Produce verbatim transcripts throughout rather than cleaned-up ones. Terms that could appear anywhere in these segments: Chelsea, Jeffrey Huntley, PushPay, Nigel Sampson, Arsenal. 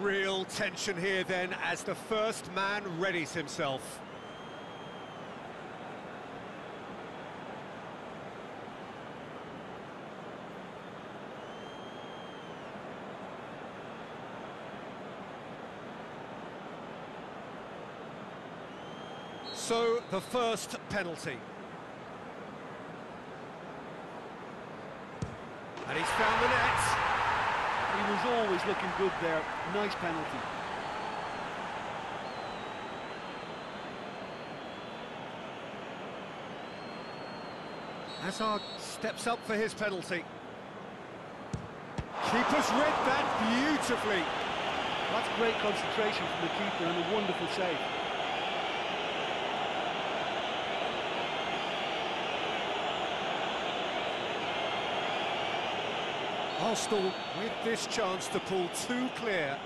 Real tension here then, as the first man readies himself. So, the first penalty. And he's found the net. He was always looking good there. Nice penalty. Hazard steps up for his penalty. Keeper's read that beautifully. That's great concentration from the keeper and a wonderful save. Arsenal with this chance to pull two clear.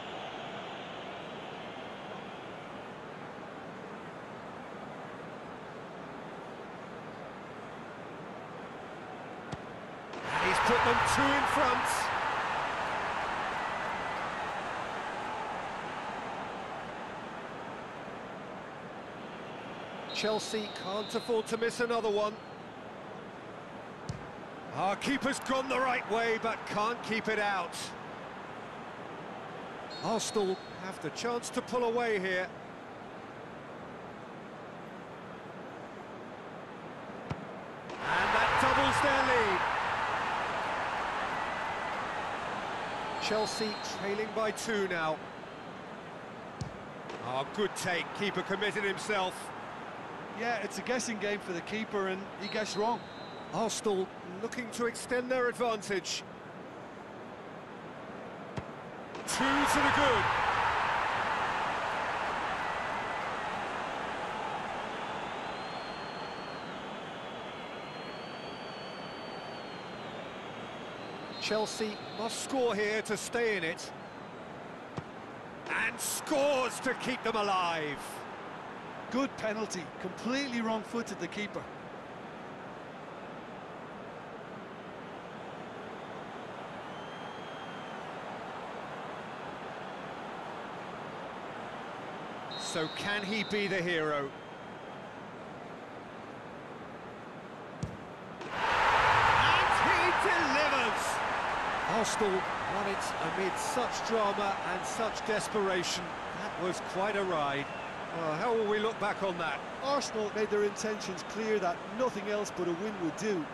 And he's put them two in front. Chelsea can't afford to miss another one. Our keeper's gone the right way, but can't keep it out. Arsenal have the chance to pull away here. And that doubles their lead. Chelsea trailing by two now. Oh, good take. Keeper committed himself. Yeah, it's a guessing game for the keeper, and he guessed wrong. Arsenal looking to extend their advantage. Two to the good. Chelsea must score here to stay in it. And scores to keep them alive. Good penalty, completely wrong-footed the keeper. So can he be the hero? And he delivers! Arsenal won it amid such drama and such desperation. That was quite a ride. Uh, how will we look back on that? Arsenal made their intentions clear that nothing else but a win would do.